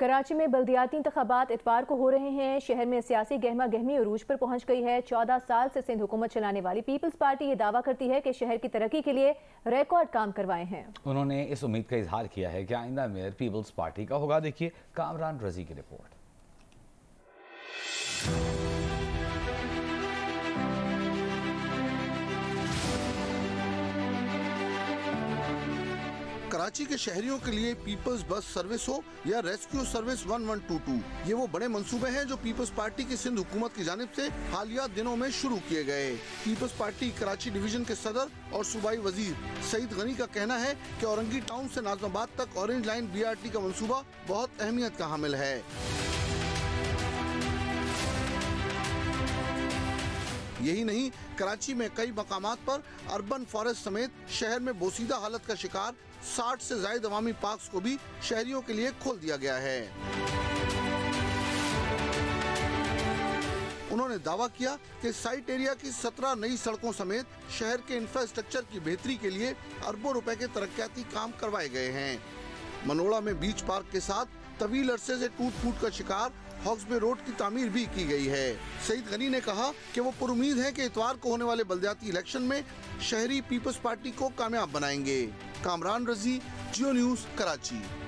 कराची में बल्दियाती इंतखाबात इतवार को हो रहे हैं। शहर में सियासी गहमा गहमी उरूज पर पहुंच गई है। 14 साल से सिंध हुकूमत चलाने वाली पीपल्स पार्टी ये दावा करती है कि शहर की तरक्की के लिए रिकॉर्ड काम करवाए हैं। उन्होंने इस उम्मीद का इजहार किया है कि आइंदा मेयर पीपल्स पार्टी का होगा। देखिए कामरान रजी की रिपोर्ट। कराची के शहरियों के लिए पीपल्स बस सर्विस हो या रेस्क्यू सर्विस 1122, ये वो बड़े मंसूबे हैं जो पीपल्स पार्टी की सिंध हुकूमत की जानिब से हालिया दिनों में शुरू किए गए। पीपल्स पार्टी कराची डिवीजन के सदर और सूबाई वजीर सईद गनी का कहना है कि औरंगी टाउन से नाजमाबाद तक ऑरेंज लाइन BRT का मंसूबा बहुत अहमियत का हामिल है। यही नहीं, कराची में कई मकामात पर अर्बन फॉरेस्ट समेत शहर में बोसीदा हालत का शिकार 60 से ज्यादा अवामी पार्क्स को भी शहरियों के लिए खोल दिया गया है। उन्होंने दावा किया कि साइट एरिया की 17 नई सड़कों समेत शहर के इंफ्रास्ट्रक्चर की बेहतरी के लिए अरबों रुपए के तरक्याती काम करवाए गए हैं। मनोड़ा में बीच पार्क के साथ तवील अरसे से टूट फूट का शिकार हॉक्स बे रोड की तामीर भी की गई है। सईद गनी ने कहा कि वो पुरुमीद है कि इतवार को होने वाले बलदियाती इलेक्शन में शहरी पीपल्स पार्टी को कामयाब बनाएंगे। कामरान रजी, जियो न्यूज, कराची।